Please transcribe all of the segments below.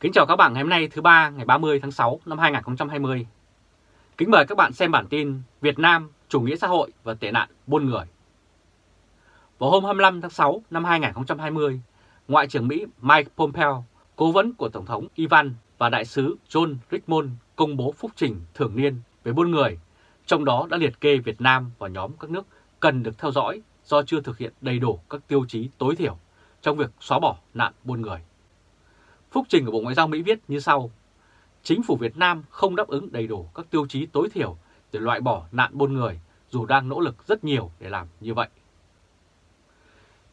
Kính chào các bạn, ngày hôm nay thứ ba ngày 30 tháng 6 năm 2020. Kính mời các bạn xem bản tin Việt Nam, chủ nghĩa xã hội và tệ nạn buôn người. Vào hôm 25 tháng 6 năm 2020, Ngoại trưởng Mỹ Mike Pompeo, cố vấn của Tổng thống Ivan và Đại sứ John Richmond công bố phúc trình thường niên về buôn người, trong đó đã liệt kê Việt Nam vào nhóm các nước cần được theo dõi do chưa thực hiện đầy đủ các tiêu chí tối thiểu trong việc xóa bỏ nạn buôn người. Phúc trình của Bộ Ngoại giao Mỹ viết như sau: Chính phủ Việt Nam không đáp ứng đầy đủ các tiêu chí tối thiểu để loại bỏ nạn buôn người, dù đang nỗ lực rất nhiều để làm như vậy.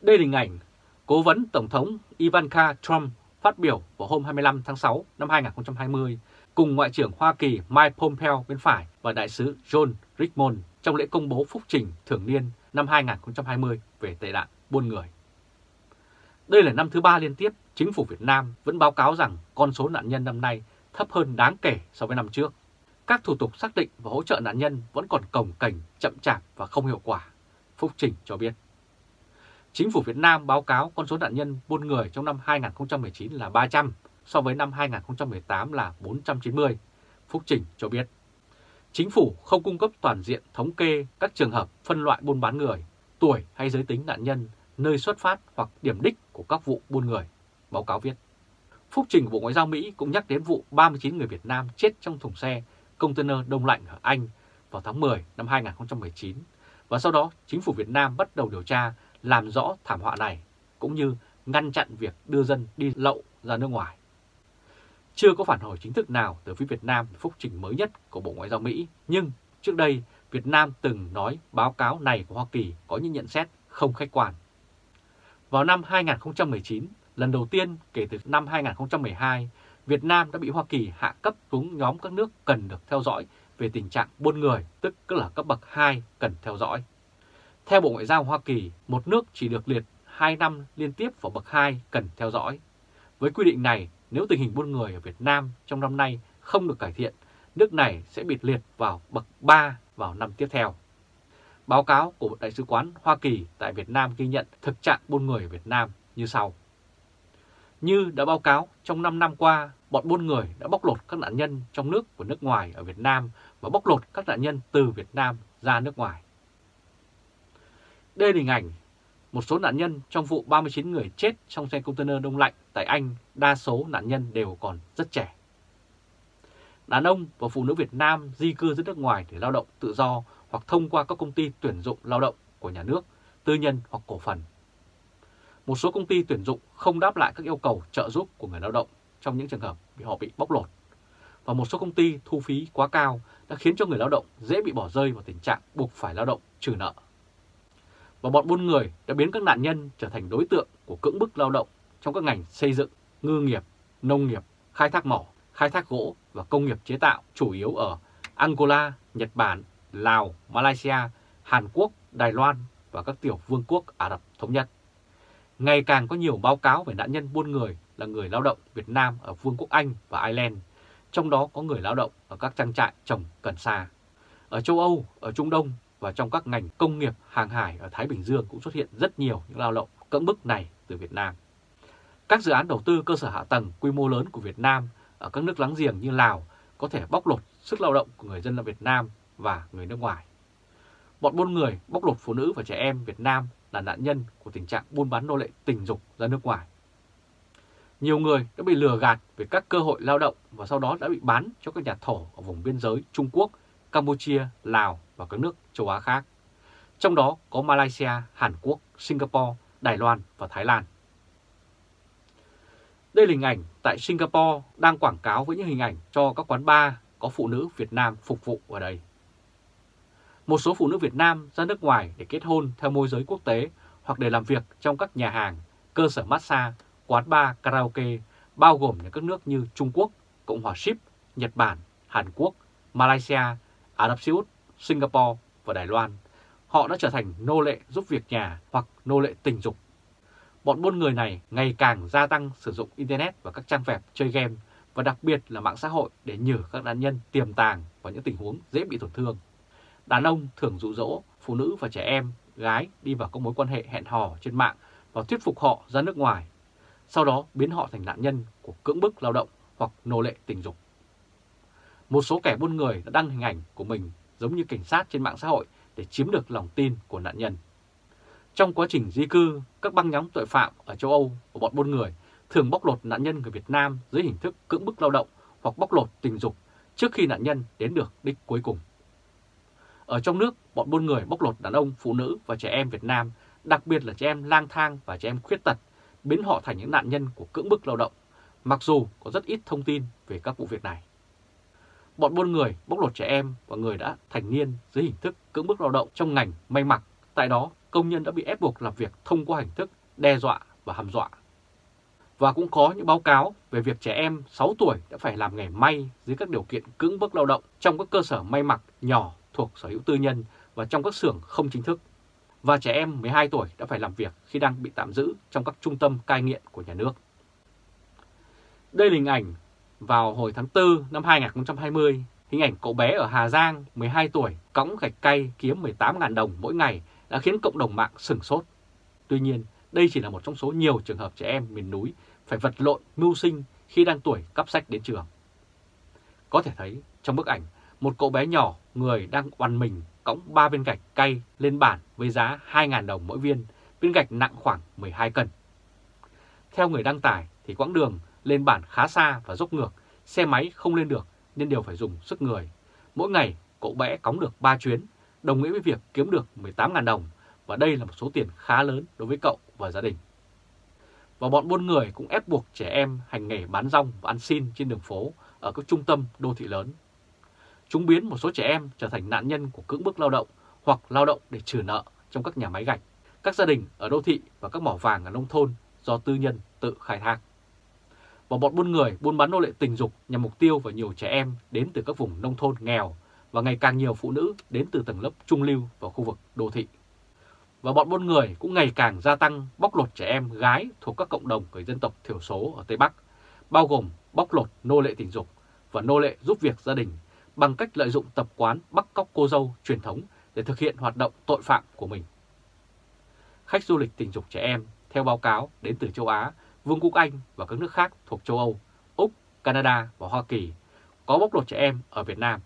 Đây là hình ảnh cố vấn Tổng thống Ivanka Trump phát biểu vào hôm 25 tháng 6 năm 2020 cùng Ngoại trưởng Hoa Kỳ Mike Pompeo bên phải và Đại sứ John Richmond trong lễ công bố phúc trình thường niên năm 2020 về tệ nạn buôn người. Đây là năm thứ ba liên tiếp chính phủ Việt Nam vẫn báo cáo rằng con số nạn nhân năm nay thấp hơn đáng kể so với năm trước. Các thủ tục xác định và hỗ trợ nạn nhân vẫn còn cồng kềnh, chậm chạp và không hiệu quả, phúc trình cho biết. Chính phủ Việt Nam báo cáo con số nạn nhân buôn người trong năm 2019 là 300, so với năm 2018 là 490, phúc trình cho biết. Chính phủ không cung cấp toàn diện thống kê các trường hợp phân loại buôn bán người, tuổi hay giới tính nạn nhân, nơi xuất phát hoặc điểm đích của các vụ buôn người, báo cáo viết. Phúc trình của Bộ Ngoại giao Mỹ cũng nhắc đến vụ 39 người Việt Nam chết trong thùng xe container đông lạnh ở Anh vào tháng 10 năm 2019, và sau đó chính phủ Việt Nam bắt đầu điều tra làm rõ thảm họa này, cũng như ngăn chặn việc đưa dân đi lậu ra nước ngoài. Chưa có phản hồi chính thức nào từ phía Việt Nam về phúc trình mới nhất của Bộ Ngoại giao Mỹ, nhưng trước đây Việt Nam từng nói báo cáo này của Hoa Kỳ có những nhận xét không khách quan. Vào năm 2019, lần đầu tiên kể từ năm 2012, Việt Nam đã bị Hoa Kỳ hạ cấp xuống nhóm các nước cần được theo dõi về tình trạng buôn người, tức là cấp bậc 2 cần theo dõi. Theo Bộ Ngoại giao Hoa Kỳ, một nước chỉ được liệt 2 năm liên tiếp vào bậc 2 cần theo dõi. Với quy định này, nếu tình hình buôn người ở Việt Nam trong năm nay không được cải thiện, nước này sẽ bị liệt vào bậc 3 vào năm tiếp theo. Báo cáo của Đại sứ quán Hoa Kỳ tại Việt Nam ghi nhận thực trạng buôn người ở Việt Nam như sau. Như đã báo cáo, trong 5 năm qua, bọn buôn người đã bóc lột các nạn nhân trong nước và nước ngoài ở Việt Nam và bóc lột các nạn nhân từ Việt Nam ra nước ngoài. Đây là hình ảnh một số nạn nhân trong vụ 39 người chết trong xe container đông lạnh tại Anh, đa số nạn nhân đều còn rất trẻ. Đàn ông và phụ nữ Việt Nam di cư ra nước ngoài để lao động tự do hoặc thông qua các công ty tuyển dụng lao động của nhà nước, tư nhân hoặc cổ phần. Một số công ty tuyển dụng không đáp lại các yêu cầu trợ giúp của người lao động trong những trường hợp họ bị bóc lột. Và một số công ty thu phí quá cao đã khiến cho người lao động dễ bị bỏ rơi vào tình trạng buộc phải lao động trừ nợ. Và bọn buôn người đã biến các nạn nhân trở thành đối tượng của cưỡng bức lao động trong các ngành xây dựng, ngư nghiệp, nông nghiệp, khai thác mỏ, khai thác gỗ và công nghiệp chế tạo, chủ yếu ở Angola, Nhật Bản, Lào, Malaysia, Hàn Quốc, Đài Loan và các tiểu vương quốc Ả Rập Thống Nhất. Ngày càng có nhiều báo cáo về nạn nhân buôn người là người lao động Việt Nam ở Vương quốc Anh và Ireland, trong đó có người lao động ở các trang trại trồng cần sa. Ở châu Âu, ở Trung Đông và trong các ngành công nghiệp hàng hải ở Thái Bình Dương cũng xuất hiện rất nhiều những lao động cưỡng bức này từ Việt Nam. Các dự án đầu tư cơ sở hạ tầng quy mô lớn của Việt Nam ở các nước láng giềng như Lào có thể bóc lột sức lao động của người dân ở Việt Nam và người nước ngoài. Bọn buôn người bóc lột phụ nữ và trẻ em Việt Nam là nạn nhân của tình trạng buôn bán nô lệ tình dục ra nước ngoài. Nhiều người đã bị lừa gạt về các cơ hội lao động và sau đó đã bị bán cho các nhà thổ ở vùng biên giới Trung Quốc, Campuchia, Lào và các nước châu Á khác. Trong đó có Malaysia, Hàn Quốc, Singapore, Đài Loan và Thái Lan. Đây là hình ảnh tại Singapore đang quảng cáo với những hình ảnh cho các quán bar có phụ nữ Việt Nam phục vụ ở đây. Một số phụ nữ Việt Nam ra nước ngoài để kết hôn theo môi giới quốc tế hoặc để làm việc trong các nhà hàng, cơ sở massage, quán bar, karaoke, bao gồm những các nước như Trung Quốc, Cộng hòa Ship, Nhật Bản, Hàn Quốc, Malaysia, Ả Rập Xê Út, Singapore và Đài Loan. Họ đã trở thành nô lệ giúp việc nhà hoặc nô lệ tình dục. Bọn buôn người này ngày càng gia tăng sử dụng Internet và các trang web chơi game và đặc biệt là mạng xã hội để nhử các nạn nhân tiềm tàng và những tình huống dễ bị tổn thương. Đàn ông thường dụ dỗ phụ nữ và trẻ em, gái đi vào các mối quan hệ hẹn hò trên mạng và thuyết phục họ ra nước ngoài. sau đó biến họ thành nạn nhân của cưỡng bức lao động hoặc nô lệ tình dục. Một số kẻ buôn người đã đăng hình ảnh của mình giống như cảnh sát trên mạng xã hội để chiếm được lòng tin của nạn nhân. Trong quá trình di cư, các băng nhóm tội phạm ở châu Âu của bọn buôn người thường bóc lột nạn nhân người Việt Nam dưới hình thức cưỡng bức lao động hoặc bóc lột tình dục trước khi nạn nhân đến được đích cuối cùng. Ở trong nước, bọn buôn người bóc lột đàn ông, phụ nữ và trẻ em Việt Nam, đặc biệt là trẻ em lang thang và trẻ em khuyết tật, biến họ thành những nạn nhân của cưỡng bức lao động, mặc dù có rất ít thông tin về các vụ việc này. Bọn buôn người bóc lột trẻ em và người đã thành niên dưới hình thức cưỡng bức lao động trong ngành may mặc, tại đó công nhân đã bị ép buộc làm việc thông qua hình thức đe dọa và hăm dọa. Và cũng có những báo cáo về việc trẻ em 6 tuổi đã phải làm nghề may dưới các điều kiện cưỡng bức lao động trong các cơ sở may mặc nhỏ thuộc sở hữu tư nhân và trong các xưởng không chính thức. Và trẻ em 12 tuổi đã phải làm việc khi đang bị tạm giữ trong các trung tâm cai nghiện của nhà nước. Đây là hình ảnh vào hồi tháng 4 năm 2020, hình ảnh cậu bé ở Hà Giang 12 tuổi cõng gạch cay kiếm 18.000 đồng mỗi ngày đã khiến cộng đồng mạng sửng sốt. Tuy nhiên, đây chỉ là một trong số nhiều trường hợp trẻ em miền núi phải vật lộn mưu sinh khi đang tuổi cắp sách đến trường. Có thể thấy trong bức ảnh, một cậu bé nhỏ người đang oằn mình cõng 3 viên gạch cay lên bàn với giá 2.000 đồng mỗi viên, viên gạch nặng khoảng 12 cân. Theo người đăng tải thì quãng đường lên bàn khá xa và dốc ngược, xe máy không lên được nên đều phải dùng sức người. Mỗi ngày cậu bé cõng được 3 chuyến, đồng nghĩa với việc kiếm được 18.000 đồng và đây là một số tiền khá lớn đối với cậu và gia đình. Và bọn buôn người cũng ép buộc trẻ em hành nghề bán rong và ăn xin trên đường phố ở các trung tâm đô thị lớn. Chúng biến một số trẻ em trở thành nạn nhân của cưỡng bức lao động hoặc lao động để trừ nợ trong các nhà máy gạch, các gia đình ở đô thị và các mỏ vàng ở nông thôn do tư nhân tự khai thác. Và bọn buôn người buôn bán nô lệ tình dục nhằm mục tiêu vào nhiều trẻ em đến từ các vùng nông thôn nghèo và ngày càng nhiều phụ nữ đến từ tầng lớp trung lưu và khu vực đô thị. Và bọn buôn người cũng ngày càng gia tăng bóc lột trẻ em gái thuộc các cộng đồng người dân tộc thiểu số ở Tây Bắc, bao gồm bóc lột nô lệ tình dục và nô lệ giúp việc gia đình bằng cách lợi dụng tập quán bắt cóc cô dâu truyền thống để thực hiện hoạt động tội phạm của mình. Khách du lịch tình dục trẻ em, theo báo cáo đến từ châu Á, Vương quốc Anh và các nước khác thuộc châu Âu, Úc, Canada và Hoa Kỳ, có bóc lột trẻ em ở Việt Nam.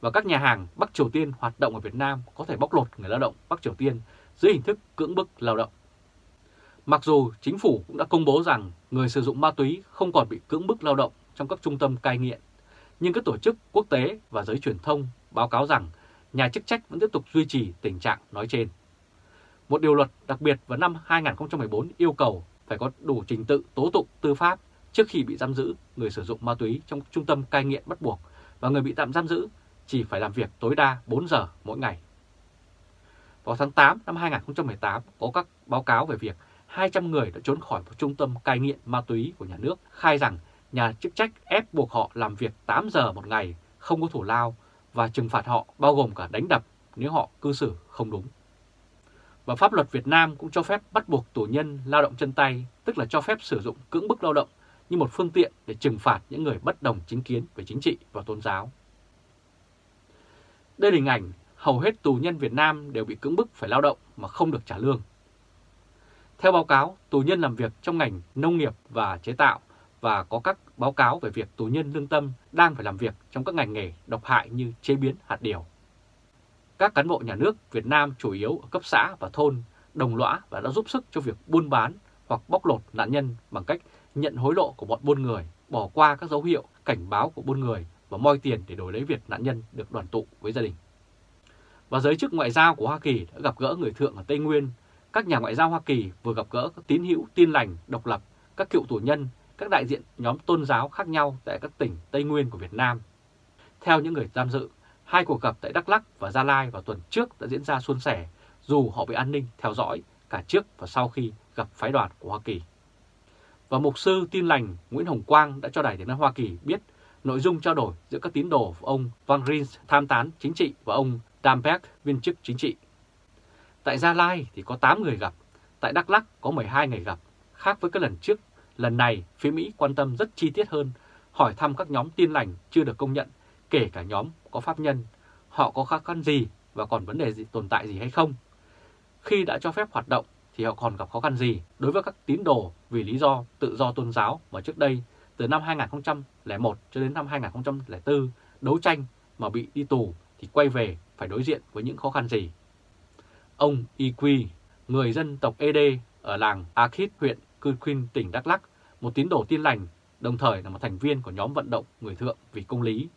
Và các nhà hàng Bắc Triều Tiên hoạt động ở Việt Nam có thể bóc lột người lao động Bắc Triều Tiên dưới hình thức cưỡng bức lao động. Mặc dù chính phủ cũng đã công bố rằng người sử dụng ma túy không còn bị cưỡng bức lao động trong các trung tâm cai nghiện, nhưng các tổ chức quốc tế và giới truyền thông báo cáo rằng nhà chức trách vẫn tiếp tục duy trì tình trạng nói trên. Một điều luật đặc biệt vào năm 2014 yêu cầu phải có đủ trình tự tố tụng tư pháp trước khi bị giam giữ người sử dụng ma túy trong trung tâm cai nghiện bắt buộc và người bị tạm giam giữ chỉ phải làm việc tối đa 4 giờ mỗi ngày. Vào tháng 8 năm 2018 có các báo cáo về việc 200 người đã trốn khỏi một trung tâm cai nghiện ma túy của nhà nước khai rằng nhà chức trách ép buộc họ làm việc 8 giờ một ngày, không có thù lao và trừng phạt họ bao gồm cả đánh đập nếu họ cư xử không đúng. Và pháp luật Việt Nam cũng cho phép bắt buộc tù nhân lao động chân tay, tức là cho phép sử dụng cưỡng bức lao động như một phương tiện để trừng phạt những người bất đồng chính kiến về chính trị và tôn giáo. Đây là hình ảnh hầu hết tù nhân Việt Nam đều bị cưỡng bức phải lao động mà không được trả lương. Theo báo cáo, tù nhân làm việc trong ngành nông nghiệp và chế tạo và có các báo cáo về việc tù nhân lương tâm đang phải làm việc trong các ngành nghề độc hại như chế biến hạt điều. Các cán bộ nhà nước Việt Nam chủ yếu ở cấp xã và thôn đồng lõa và đã giúp sức cho việc buôn bán hoặc bóc lột nạn nhân bằng cách nhận hối lộ của bọn buôn người, bỏ qua các dấu hiệu cảnh báo của buôn người và moi tiền để đổi lấy việc nạn nhân được đoàn tụ với gia đình. Và giới chức ngoại giao của Hoa Kỳ đã gặp gỡ người thượng ở Tây Nguyên. Các nhà ngoại giao Hoa Kỳ vừa gặp gỡ các tín hữu tin lành, độc lập, các cựu tù nhân, các đại diện nhóm tôn giáo khác nhau tại các tỉnh Tây Nguyên của Việt Nam. Theo những người tham dự, hai cuộc gặp tại Đắk Lắk và Gia Lai vào tuần trước đã diễn ra suôn sẻ, dù họ bị an ninh theo dõi cả trước và sau khi gặp phái đoàn của Hoa Kỳ. Và mục sư tin lành Nguyễn Hồng Quang đã cho Đài Tiếng nói Hoa Kỳ biết nội dung trao đổi giữa các tín đồ của ông Van Rins, tham tán chính trị, và ông Dambeck, viên chức chính trị. Tại Gia Lai thì có 8 người gặp, tại Đắk Lắk có 12 người gặp. Khác với các lần trước, lần này phía Mỹ quan tâm rất chi tiết hơn, hỏi thăm các nhóm tin lành chưa được công nhận, kể cả nhóm có pháp nhân, họ có khó khăn gì và còn vấn đề gì, tồn tại gì hay không. Khi đã cho phép hoạt động thì họ còn gặp khó khăn gì đối với các tín đồ vì lý do tự do tôn giáo mà trước đây từ năm 2001 cho đến năm 2004 đấu tranh mà bị đi tù thì quay về phải đối diện với những khó khăn gì? Ông Y Quy, người dân tộc ED ở làng Akhid, huyện Cư Quyên, tỉnh Đắk Lắk, một tín đồ tin lành, đồng thời là một thành viên của nhóm vận động người thượng vì công lý,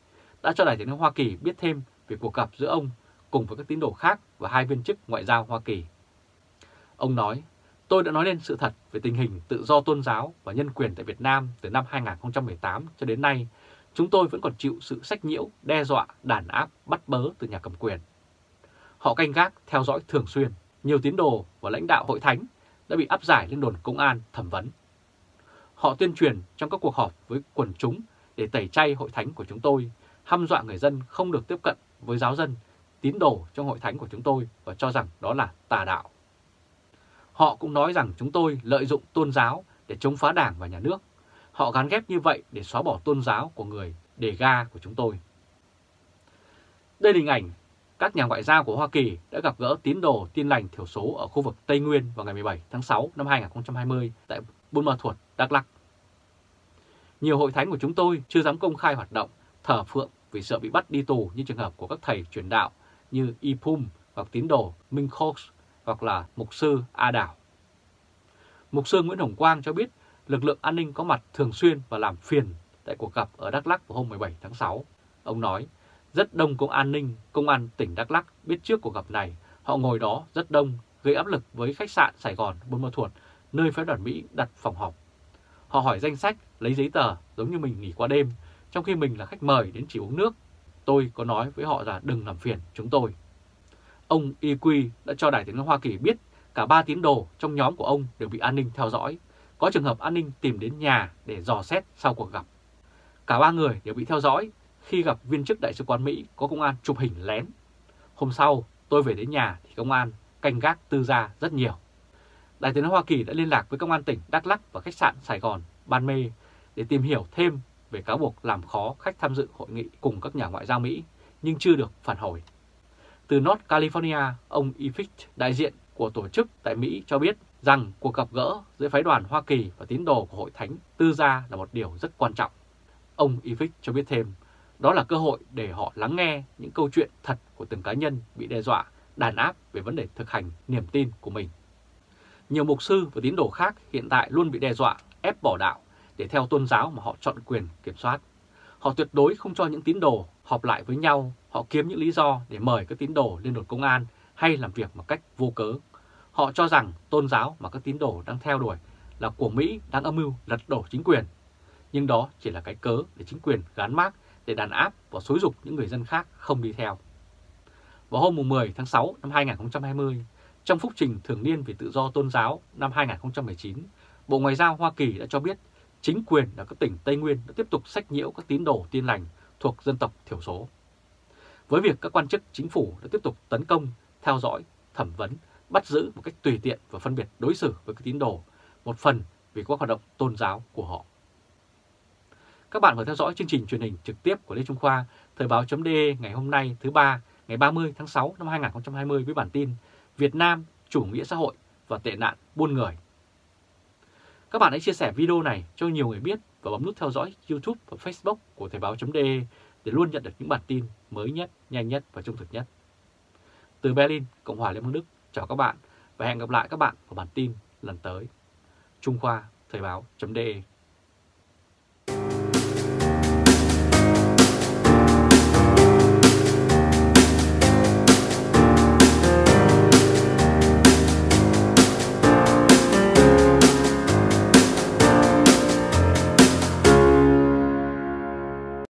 đã cho Đài Tiếng nói Hoa Kỳ biết thêm về cuộc gặp giữa ông cùng với các tín đồ khác và hai viên chức ngoại giao Hoa Kỳ. Ông nói, tôi đã nói lên sự thật về tình hình tự do tôn giáo và nhân quyền tại Việt Nam từ năm 2018 cho đến nay. Chúng tôi vẫn còn chịu sự sách nhiễu, đe dọa, đàn áp, bắt bớ từ nhà cầm quyền. Họ canh gác, theo dõi thường xuyên. Nhiều tín đồ và lãnh đạo hội thánh đã bị áp giải lên đồn công an thẩm vấn. Họ tuyên truyền trong các cuộc họp với quần chúng để tẩy chay hội thánh của chúng tôi, hăm dọa người dân không được tiếp cận với giáo dân, tín đồ trong hội thánh của chúng tôi và cho rằng đó là tà đạo. Họ cũng nói rằng chúng tôi lợi dụng tôn giáo để chống phá đảng và nhà nước. Họ gán ghép như vậy để xóa bỏ tôn giáo của người đề ga của chúng tôi. Đây là hình ảnh các nhà ngoại giao của Hoa Kỳ đã gặp gỡ tín đồ tin lành thiểu số ở khu vực Tây Nguyên vào ngày 17 tháng 6 năm 2020 tại Buôn Ma Thuột, Đắk Lắk. Nhiều hội thánh của chúng tôi chưa dám công khai hoạt động thờ phượng vì sợ bị bắt đi tù như trường hợp của các thầy truyền đạo như Ipum hoặc tín đồ Minh Khors hoặc là mục sư A Đào. Mục sư Nguyễn Hồng Quang cho biết lực lượng an ninh có mặt thường xuyên và làm phiền tại cuộc gặp ở Đắk Lắk vào hôm 17 tháng 6. Ông nói, rất đông công an tỉnh Đắk Lắk biết trước cuộc gặp này. Họ ngồi đó rất đông, gây áp lực với khách sạn Sài Gòn, Buôn Ma Thuột, nơi phái đoàn Mỹ đặt phòng họp. Họ hỏi danh sách, lấy giấy tờ giống như mình nghỉ qua đêm, trong khi mình là khách mời đến chỉ uống nước. Tôi có nói với họ là đừng làm phiền chúng tôi. Ông Y Quy đã cho Đài Tiếng nói Hoa Kỳ biết cả 3 tín đồ trong nhóm của ông đều bị an ninh theo dõi. Có trường hợp an ninh tìm đến nhà để dò xét sau cuộc gặp. Cả 3 người đều bị theo dõi. Khi gặp viên chức Đại sứ quán Mỹ, có công an chụp hình lén. Hôm sau, tôi về đến nhà thì công an canh gác tư gia rất nhiều. Đại sứ Hoa Kỳ đã liên lạc với công an tỉnh Đắk Lắk và khách sạn Sài Gòn, Ban Mê để tìm hiểu thêm về cáo buộc làm khó khách tham dự hội nghị cùng các nhà ngoại giao Mỹ, nhưng chưa được phản hồi. Từ North California, ông Ivan, đại diện của tổ chức tại Mỹ cho biết rằng cuộc gặp gỡ giữa phái đoàn Hoa Kỳ và tín đồ của hội thánh tư gia là một điều rất quan trọng. Ông Ivan cho biết thêm, đó là cơ hội để họ lắng nghe những câu chuyện thật của từng cá nhân bị đe dọa, đàn áp về vấn đề thực hành niềm tin của mình. Nhiều mục sư và tín đồ khác hiện tại luôn bị đe dọa, ép bỏ đạo để theo tôn giáo mà họ chọn quyền kiểm soát. Họ tuyệt đối không cho những tín đồ họp lại với nhau, họ kiếm những lý do để mời các tín đồ lên đồn công an hay làm việc một cách vô cớ. Họ cho rằng tôn giáo mà các tín đồ đang theo đuổi là của Mỹ đang âm mưu lật đổ chính quyền. Nhưng đó chỉ là cái cớ để chính quyền gán mác để đàn áp và xúi giục những người dân khác không đi theo. Vào hôm 10 tháng 6 năm 2020, trong phúc trình thường niên về tự do tôn giáo năm 2019, Bộ Ngoại giao Hoa Kỳ đã cho biết chính quyền ở các tỉnh Tây Nguyên đã tiếp tục sách nhiễu các tín đồ tin lành thuộc dân tộc thiểu số. Với việc các quan chức chính phủ đã tiếp tục tấn công, theo dõi, thẩm vấn, bắt giữ một cách tùy tiện và phân biệt đối xử với các tín đồ, một phần vì các hoạt động tôn giáo của họ. Các bạn vừa theo dõi chương trình truyền hình trực tiếp của Lê Trung Khoa, Thời báo.de ngày hôm nay thứ Ba, ngày 30 tháng 6 năm 2020 với bản tin Việt Nam, chủ nghĩa xã hội và tệ nạn buôn người. Các bạn hãy chia sẻ video này cho nhiều người biết và bấm nút theo dõi YouTube và Facebook của Thời báo.de để luôn nhận được những bản tin mới nhất, nhanh nhất và trung thực nhất. Từ Berlin, Cộng hòa Liên bang Đức, chào các bạn và hẹn gặp lại các bạn vào bản tin lần tới. Trung Khoa, Thời báo.de